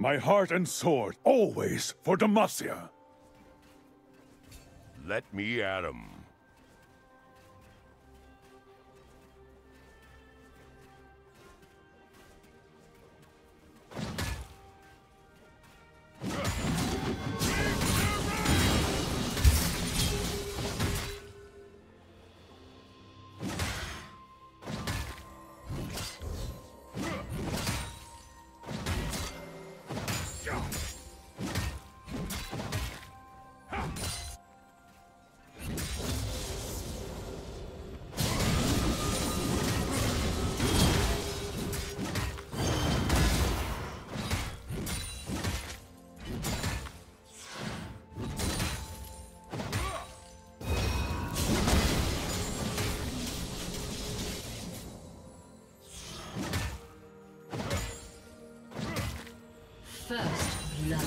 My heart and sword, always for Demacia. Let me at 'em. First blood.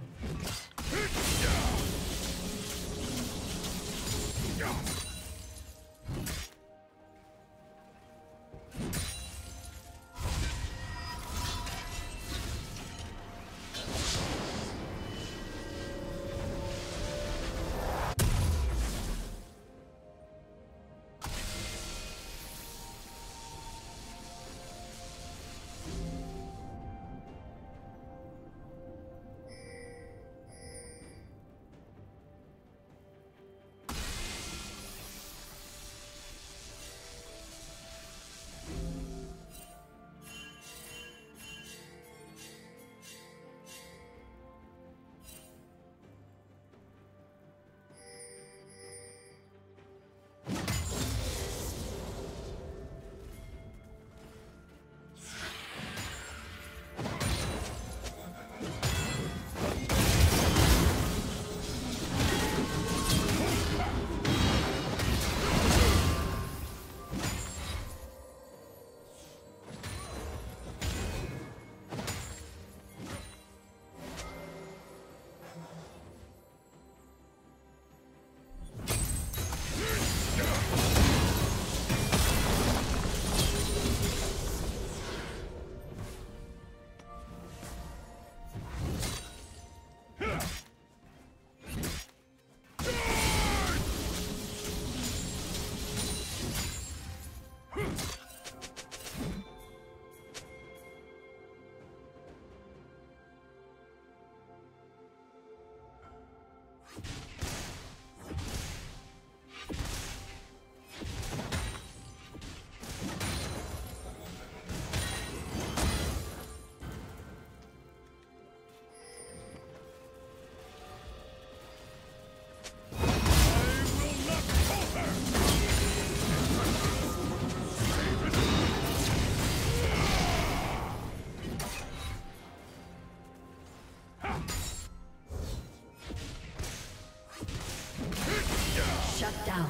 down.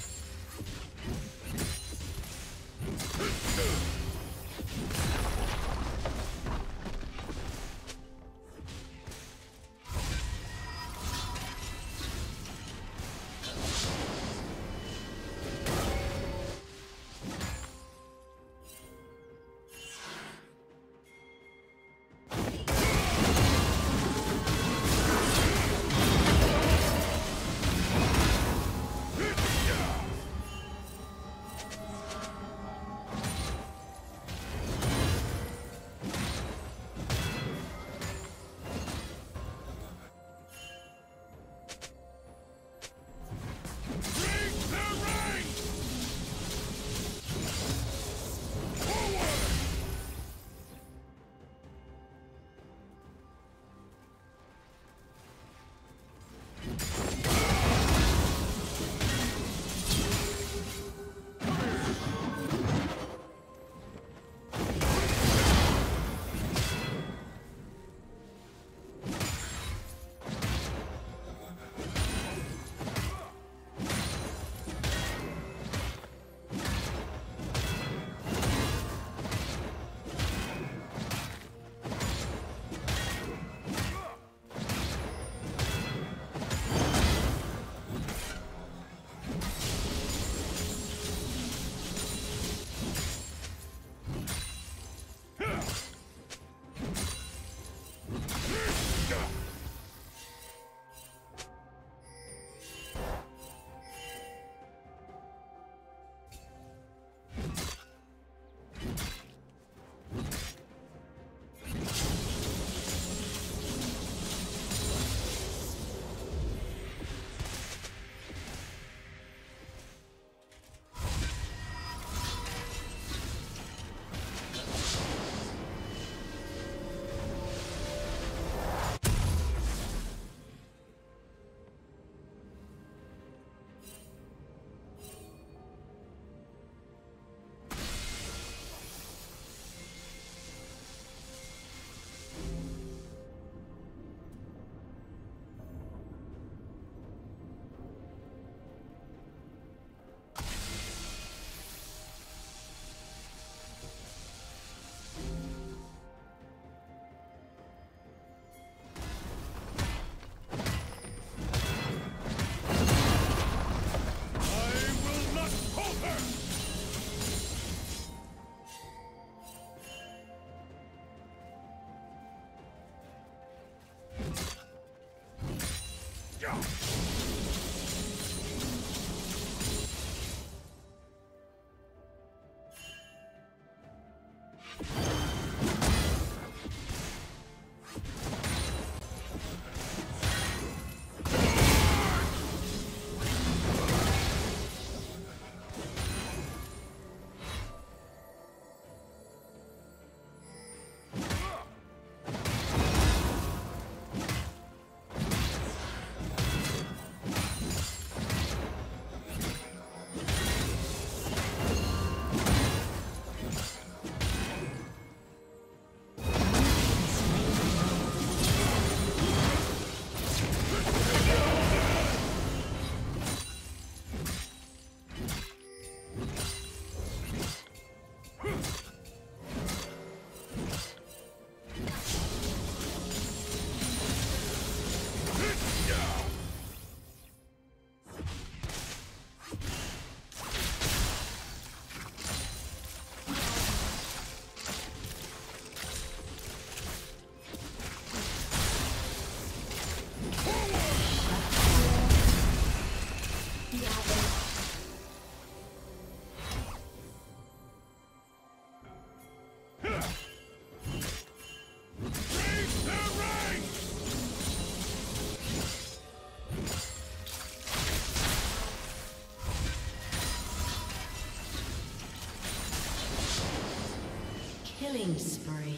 Killing spree.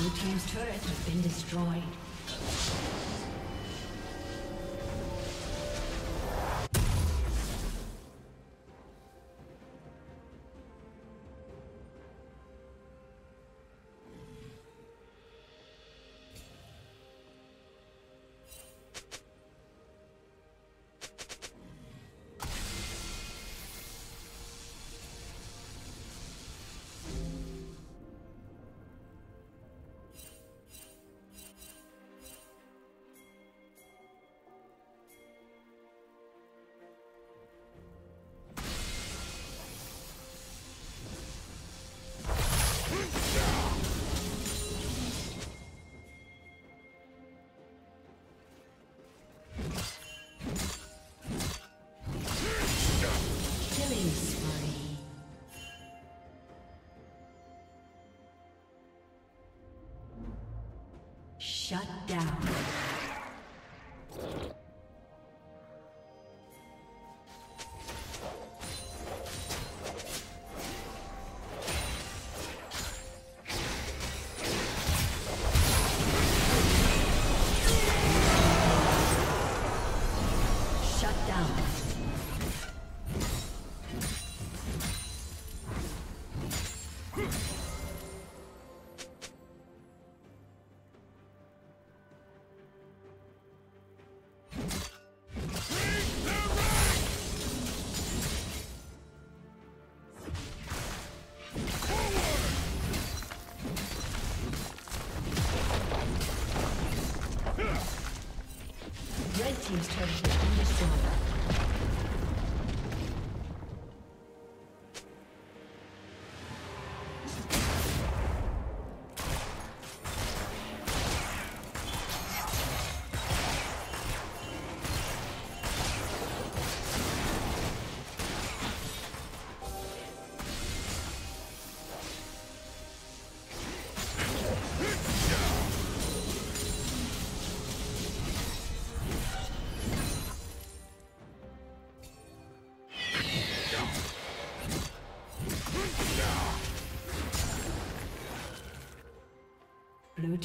Blue team's turret has been destroyed. Shut down. Team's turret has been destroyed. Blue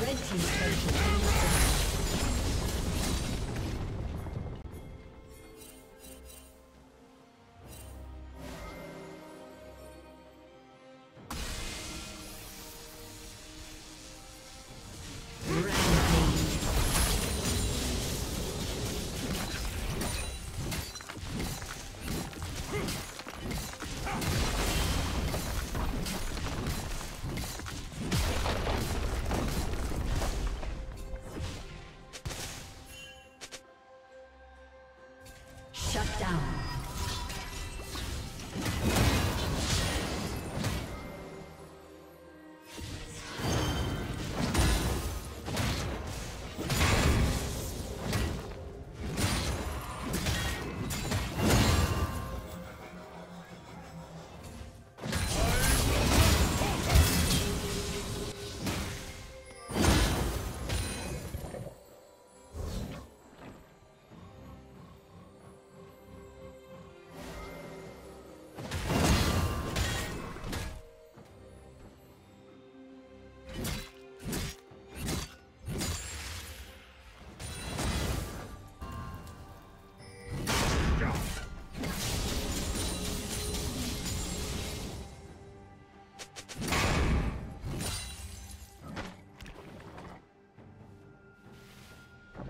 Red team's turret.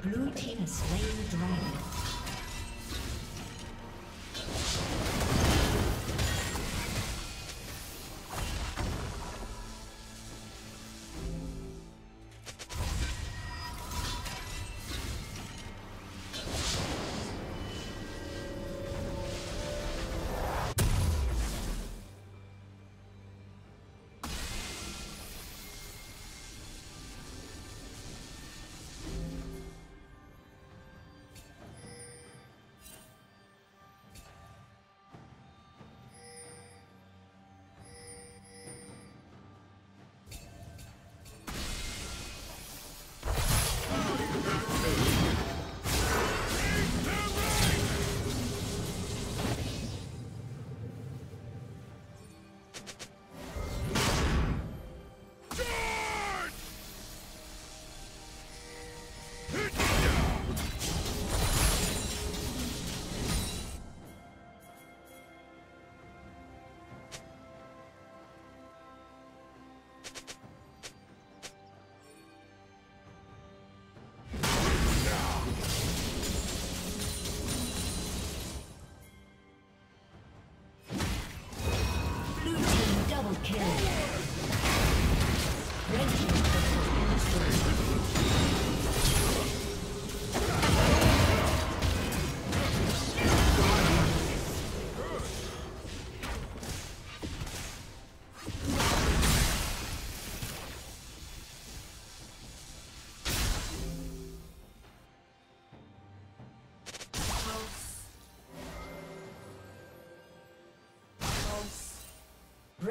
Blue team has slain the dragon.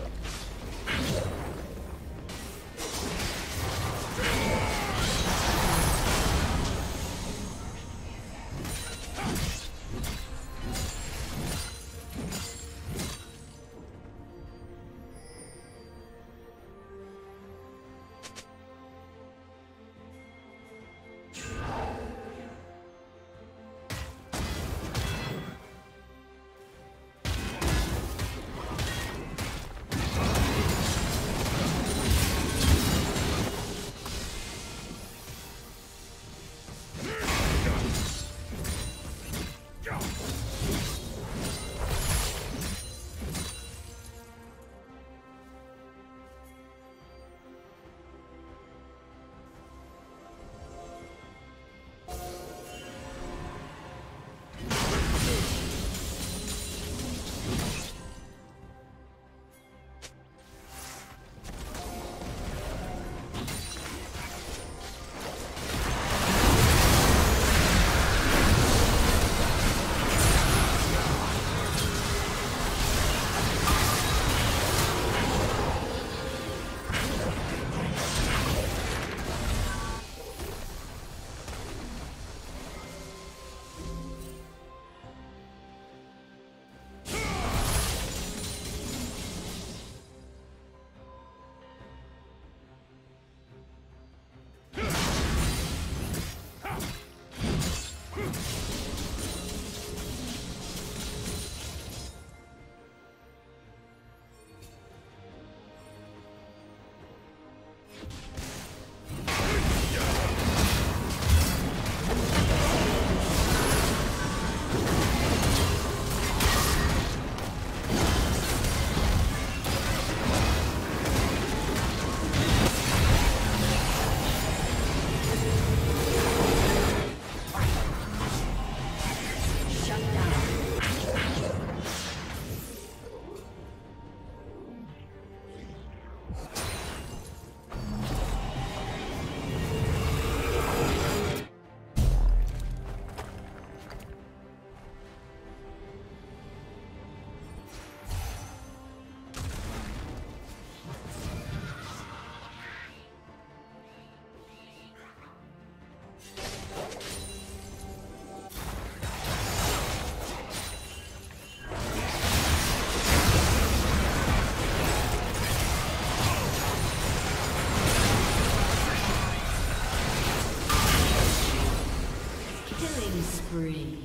Spree.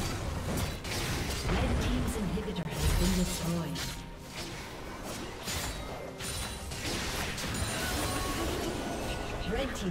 Team's turret has been destroyed. Red team's inhibitor has been destroyed.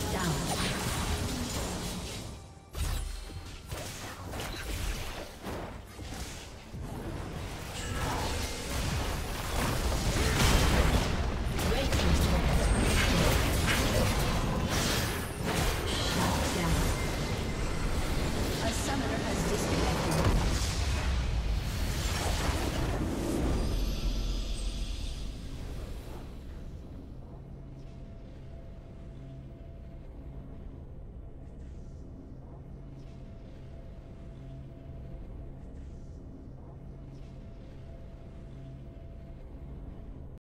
Shut down.